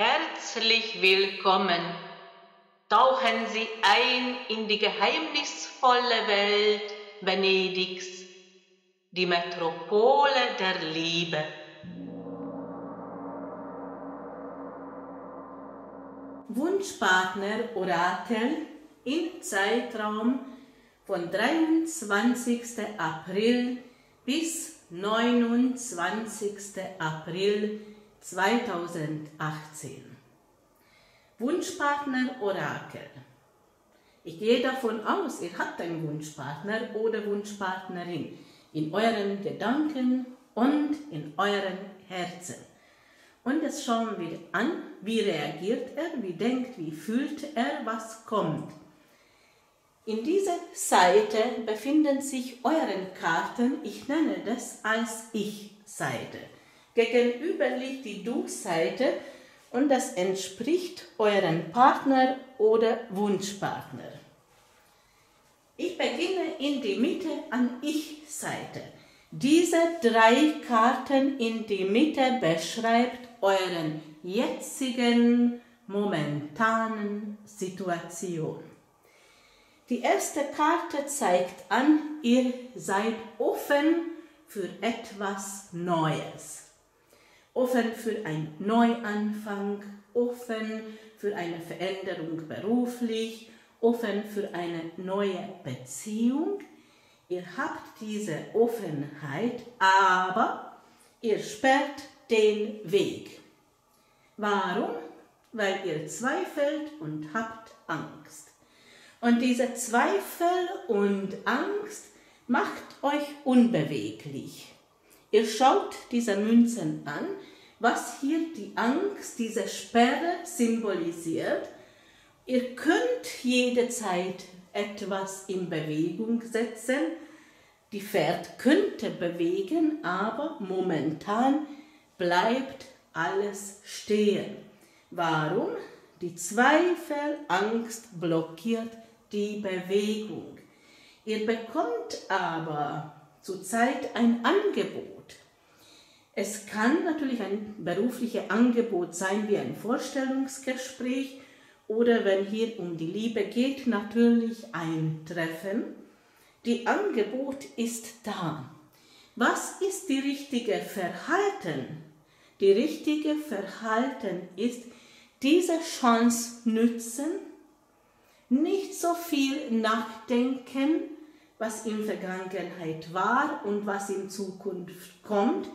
Herzlich willkommen! Tauchen Sie ein in die geheimnisvolle Welt Venedigs, die Metropole der Liebe. Wunschpartner Orakel im Zeitraum von 23. April bis 29. April 2018. Wunschpartner Orakel. Ich gehe davon aus, ihr habt einen Wunschpartner oder Wunschpartnerin in euren Gedanken und in euren Herzen. Und jetzt schauen wir an, wie reagiert er, wie denkt, wie fühlt er, was kommt. In dieser Seite befinden sich euren Karten, ich nenne das als Ich-Seite. Gegenüber liegt die Du-Seite und das entspricht euren Partner oder Wunschpartner. Ich beginne in die Mitte an Ich-Seite. Diese drei Karten in die Mitte beschreibt euren jetzigen, momentanen Situation. Die erste Karte zeigt an, ihr seid offen für etwas Neues. Offen für einen Neuanfang, offen für eine Veränderung beruflich, offen für eine neue Beziehung. Ihr habt diese Offenheit, aber ihr sperrt den Weg. Warum? Weil ihr zweifelt und habt Angst. Und diese Zweifel und Angst macht euch unbeweglich. Ihr schaut diese Münzen an, was hier die Angst, diese Sperre symbolisiert. Ihr könnt jederzeit etwas in Bewegung setzen. Die Pferd könnte bewegen, aber momentan bleibt alles stehen. Warum? Die Zweifel, Angst blockiert die Bewegung. Ihr bekommt aber zurzeit ein Angebot. Es kann natürlich ein berufliches Angebot sein, wie ein Vorstellungsgespräch oder wenn hier um die Liebe geht, natürlich ein Treffen. Das Angebot ist da. Was ist die richtige Verhalten? Die richtige Verhalten ist, diese Chance nützen, nicht so viel nachdenken, was in Vergangenheit war und was in Zukunft kommt,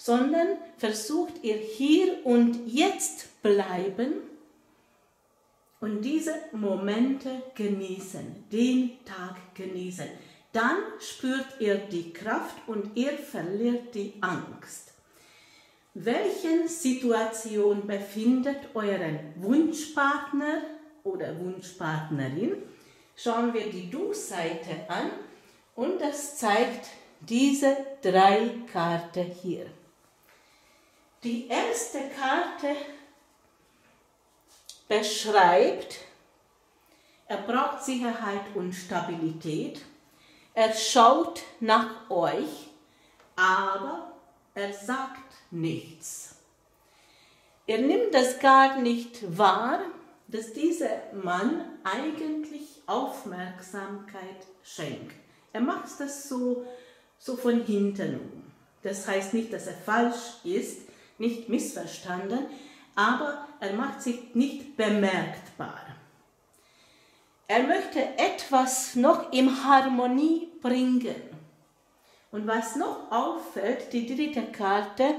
sondern versucht ihr hier und jetzt bleiben und diese Momente genießen, den Tag genießen. Dann spürt ihr die Kraft und ihr verliert die Angst. Welchen Situation befindet euren Wunschpartner oder Wunschpartnerin? Schauen wir die Du-Seite an und das zeigt diese drei Karten hier. Die erste Karte beschreibt, er braucht Sicherheit und Stabilität, er schaut nach euch, aber er sagt nichts. Er nimmt das gar nicht wahr, dass dieser Mann eigentlich Aufmerksamkeit schenkt. Er macht das so von hinten um. Das heißt nicht, dass er falsch ist, nicht missverstanden, aber er macht sich nicht bemerkbar. Er möchte etwas noch in Harmonie bringen. Und was noch auffällt, die dritte Karte,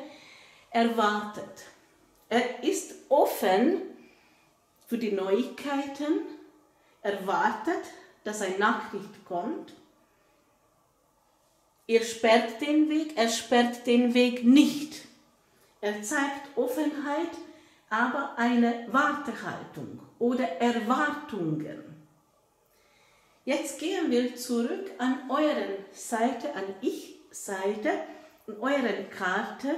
erwartet. Er ist offen für die Neuigkeiten, erwartet, dass eine Nachricht kommt. Er sperrt den Weg, nicht. Er zeigt Offenheit, aber eine Wartehaltung oder Erwartungen. Jetzt gehen wir zurück an euren Seite, an Ich-Seite, an euren Karte.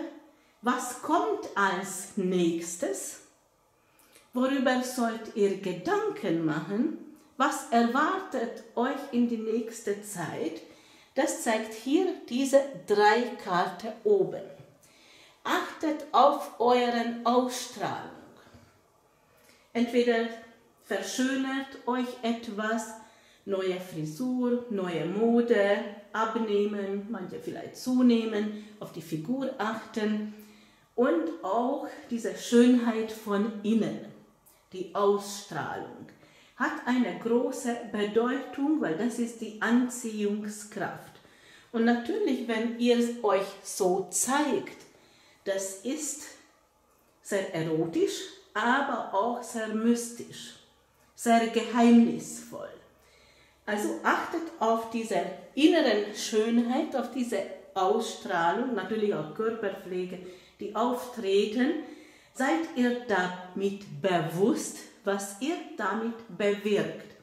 Was kommt als nächstes? Worüber sollt ihr Gedanken machen? Was erwartet euch in die nächste Zeit? Das zeigt hier diese drei Karten oben. Achtet auf euren Ausstrahlung. Entweder verschönert euch etwas, neue Frisur, neue Mode, abnehmen, manche vielleicht zunehmen, auf die Figur achten und auch diese Schönheit von innen, die Ausstrahlung, hat eine große Bedeutung, weil das ist die Anziehungskraft. Und natürlich, wenn ihr euch so zeigt, das ist sehr erotisch, aber auch sehr mystisch, sehr geheimnisvoll. Also achtet auf diese inneren Schönheit, auf diese Ausstrahlung, natürlich auch Körperpflege, die auftreten. Seid ihr damit bewusst, was ihr damit bewirkt?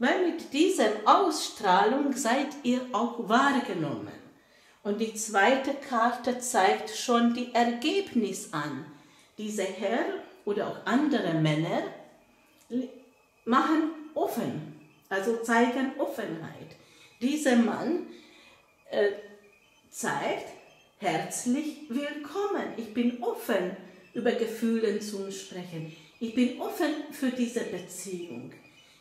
Weil mit dieser Ausstrahlung seid ihr auch wahrgenommen. Und die zweite Karte zeigt schon die Ergebnis an. Dieser Herr oder auch andere Männer machen offen, also zeigen Offenheit. Dieser Mann zeigt herzlich willkommen. Ich bin offen, über Gefühle zu sprechen. Ich bin offen für diese Beziehung.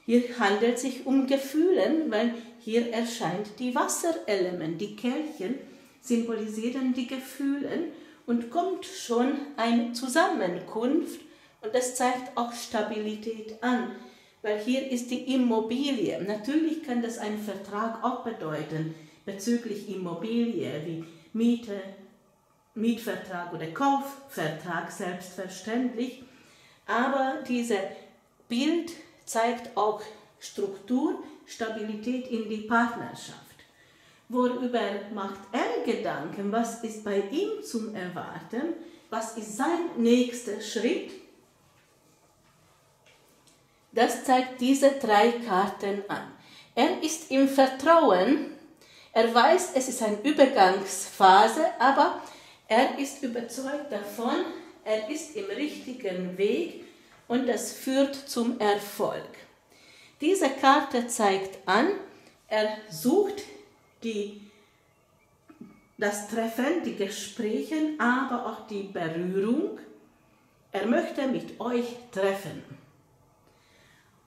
Hier handelt es sich um Gefühle, weil hier erscheint die Wasserelement, die Kelchen symbolisieren die Gefühle und kommt schon eine Zusammenkunft und das zeigt auch Stabilität an, weil hier ist die Immobilie. Natürlich kann das einen Vertrag auch bedeuten bezüglich Immobilie wie Miete, Mietvertrag oder Kaufvertrag selbstverständlich, aber dieses Bild zeigt auch Struktur, Stabilität in die Partnerschaft. Worüber macht er Gedanken? Was ist bei ihm zum Erwarten? Was ist sein nächster Schritt? Das zeigt diese drei Karten an. Er ist im Vertrauen. Er weiß, es ist eine Übergangsphase, aber er ist überzeugt davon, er ist im richtigen Weg. Und das führt zum Erfolg. Diese Karte zeigt an, er sucht das Treffen, die Gespräche, aber auch die Berührung. Er möchte mit euch treffen.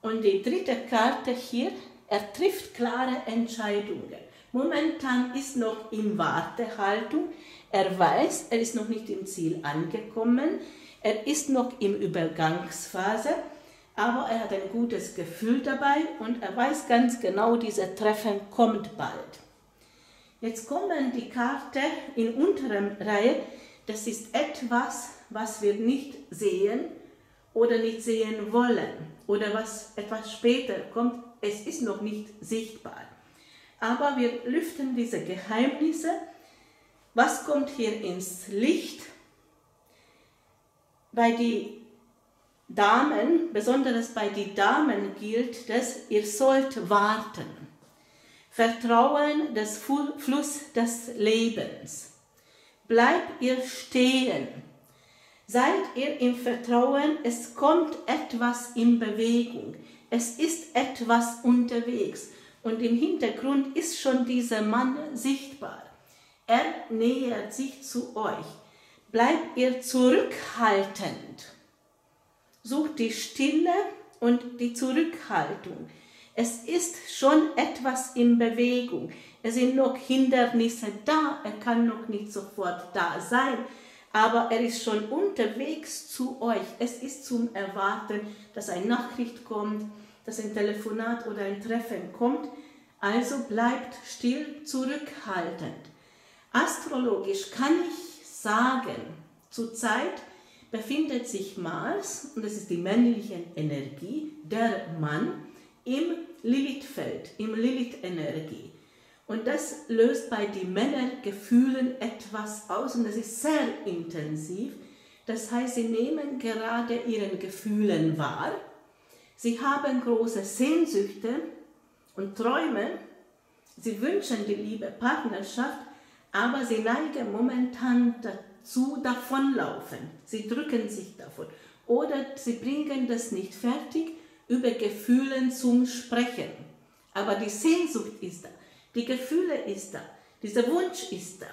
Und die dritte Karte hier, er trifft klare Entscheidungen. Momentan ist noch in Wartehaltung. Er weiß, er ist noch nicht im Ziel angekommen. Er ist noch in Übergangsphase, aber er hat ein gutes Gefühl dabei und er weiß ganz genau, dieses Treffen kommt bald. Jetzt kommen die Karten in unteren Reihe. Das ist etwas, was wir nicht sehen oder nicht sehen wollen oder was etwas später kommt. Es ist noch nicht sichtbar. Aber wir lüften diese Geheimnisse. Was kommt hier ins Licht? Bei den Damen, besonders bei den Damen gilt, dass ihr sollt warten. Vertrauen, das Fluss des Lebens. Bleibt ihr stehen. Seid ihr im Vertrauen, es kommt etwas in Bewegung. Es ist etwas unterwegs. Und im Hintergrund ist schon dieser Mann sichtbar. Er nähert sich zu euch. Bleibt ihr zurückhaltend. Sucht die Stille und die Zurückhaltung. Es ist schon etwas in Bewegung. Es sind noch Hindernisse da. Er kann noch nicht sofort da sein. Aber er ist schon unterwegs zu euch. Es ist zum Erwarten, dass eine Nachricht kommt, dass ein Telefonat oder ein Treffen kommt. Also bleibt still, zurückhaltend. Astrologisch kann ich sagen, zurzeit befindet sich Mars, und das ist die männliche Energie, der Mann, im Lilithfeld, im Lilith-Energie. Und das löst bei den Männern Gefühlen etwas aus und das ist sehr intensiv. Das heißt, sie nehmen gerade ihren Gefühlen wahr, sie haben große Sehnsüchte und Träume, sie wünschen die liebe Partnerschaft, aber sie neigen momentan dazu, davonlaufen. Sie drücken sich davon. Oder sie bringen das nicht fertig, über Gefühle zum Sprechen. Aber die Sehnsucht ist da, die Gefühle ist da, dieser Wunsch ist da.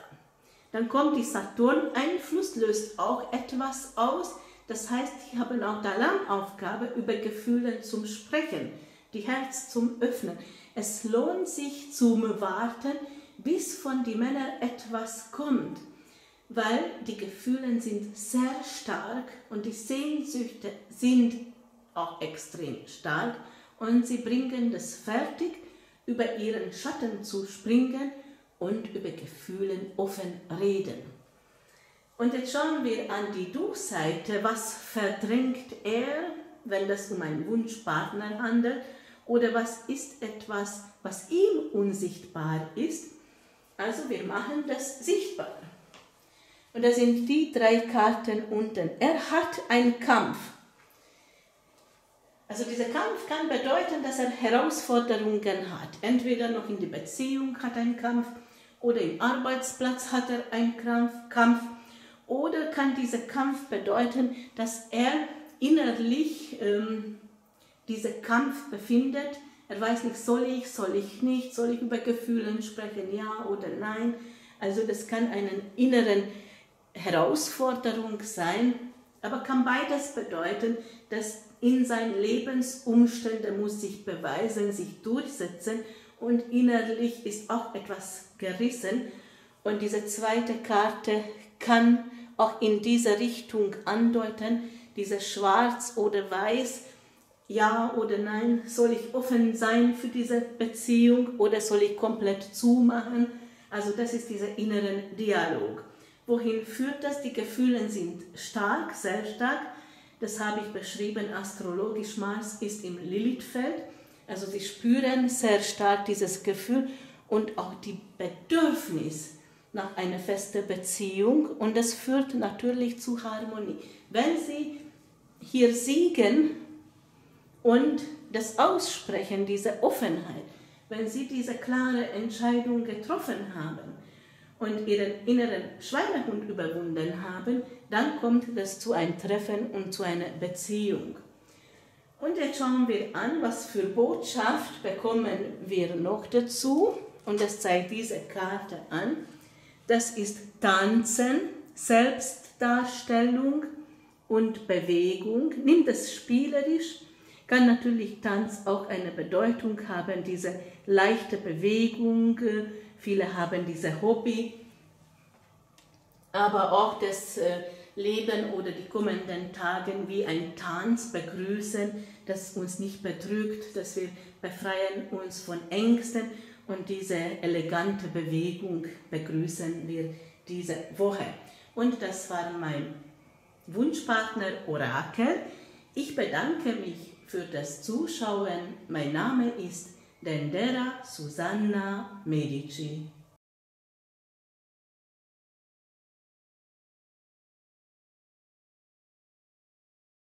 Dann kommt die Saturn-Einfluss, löst auch etwas aus. Das heißt, die haben auch die Lernaufgabe, über Gefühle zum Sprechen, die Herz zum Öffnen. Es lohnt sich zu warten, bis von den Männern etwas kommt, weil die Gefühle sind sehr stark und die Sehnsüchte sind auch extrem stark und sie bringen das fertig, über ihren Schatten zu springen und über Gefühle offen reden. Und jetzt schauen wir an die Du-Seite, was verdrängt er, wenn es um einen Wunschpartner handelt, oder was ist etwas, was ihm unsichtbar ist. Also wir machen das sichtbar. Und da sind die drei Karten unten. Er hat einen Kampf. Also dieser Kampf kann bedeuten, dass er Herausforderungen hat. Entweder noch in der Beziehung hat er einen Kampf oder im Arbeitsplatz hat er einen Kampf. Oder kann dieser Kampf bedeuten, dass er innerlich diesen Kampf befindet. Er weiß nicht, soll ich nicht, soll ich über Gefühle sprechen, ja oder nein. Also das kann eine innere Herausforderung sein, aber kann beides bedeuten, dass in seinen Lebensumständen muss sich beweisen, sich durchsetzen und innerlich ist auch etwas gerissen. Und diese zweite Karte kann auch in diese Richtung andeuten, dieses Schwarz oder Weiß, ja oder nein, soll ich offen sein für diese Beziehung oder soll ich komplett zumachen? Also das ist dieser innere Dialog. Wohin führt das? Die Gefühle sind stark, sehr stark. Das habe ich beschrieben, astrologisch Mars ist im Lilithfeld. Also sie spüren sehr stark dieses Gefühl und auch die Bedürfnis nach einer festen Beziehung und das führt natürlich zu Harmonie. Wenn sie hier siegen und das Aussprechen, diese Offenheit, wenn sie diese klare Entscheidung getroffen haben und ihren inneren Schweinehund überwunden haben, dann kommt das zu einem Treffen und zu einer Beziehung. Und jetzt schauen wir an, was für Botschaft bekommen wir noch dazu. Und das zeigt diese Karte an. Das ist Tanzen, Selbstdarstellung und Bewegung. Nimm das spielerisch, kann natürlich Tanz auch eine Bedeutung haben, diese leichte Bewegung. Viele haben dieses Hobby, aber auch das Leben oder die kommenden Tage wie ein Tanz begrüßen, das uns nicht bedrückt, dass wir befreien uns von Ängsten. Und diese elegante Bewegung begrüßen wir diese Woche. Und das war mein Wunschpartner Orakel. Ich bedanke mich für das Zuschauen. Mein Name ist Dendera Susanna Medici.